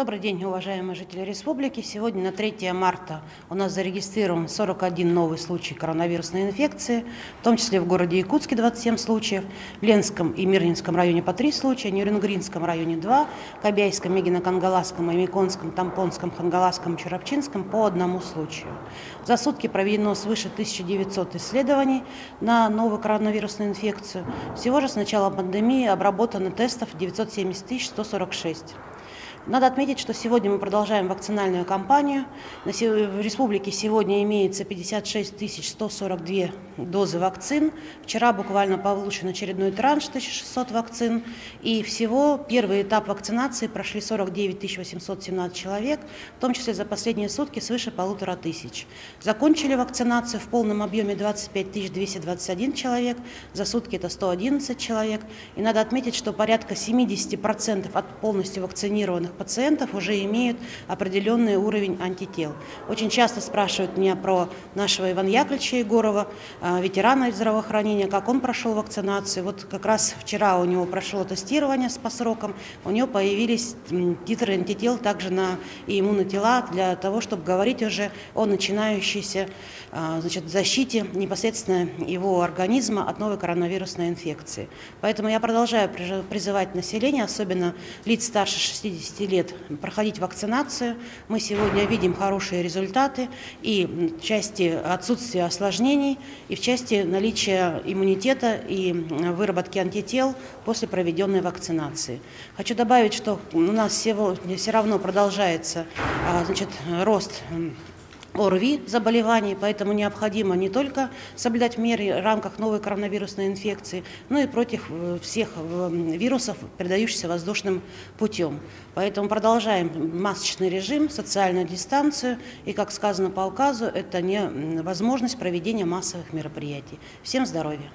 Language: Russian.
Добрый день, уважаемые жители республики. Сегодня на 3 марта у нас зарегистрирован 41 новый случай коронавирусной инфекции, в том числе в городе Якутске 27 случаев, в Ленском и Мирнинском районе по 3 случая, в Нюрингринском районе 2, в Кобяйском, Мегино-Кангаласском, Аймеконском, Тампонском, Хангаласском, Чурапчинском по 1 случаю. За сутки проведено свыше 1900 исследований на новую коронавирусную инфекцию. Всего же с начала пандемии обработано тестов 970 146. Надо отметить, что сегодня мы продолжаем вакцинальную кампанию. В республике сегодня имеется 56 142 дозы вакцин. Вчера буквально получен очередной транш 1600 вакцин. И всего первый этап вакцинации прошли 49 817 человек, в том числе за последние сутки свыше 1500. Закончили вакцинацию в полном объеме 25 221 человек, за сутки это 111 человек. И надо отметить, что порядка 70% от полностью вакцинированных пациентов уже имеют определенный уровень антител. Очень часто спрашивают меня про нашего Ивана Яковича Егорова, ветерана здравоохранения, как он прошел вакцинацию. Вот как раз вчера у него прошло тестирование по срокам, у него появились титры антител, также на и иммунотела, для того, чтобы говорить уже о начинающейся защите непосредственно его организма от новой коронавирусной инфекции. Поэтому я продолжаю призывать население, особенно лиц старше 60 лет, проходить вакцинацию. Мы сегодня видим хорошие результаты и в части отсутствия осложнений, и в части наличия иммунитета и выработки антител после проведенной вакцинации. Хочу добавить, что у нас сегодня все равно продолжается рост ОРВИ заболеваний, поэтому необходимо не только соблюдать меры в рамках новой коронавирусной инфекции, но и против всех вирусов, передающихся воздушным путем. Поэтому продолжаем масочный режим, социальную дистанцию и, как сказано по указу, это невозможность проведения массовых мероприятий. Всем здоровья!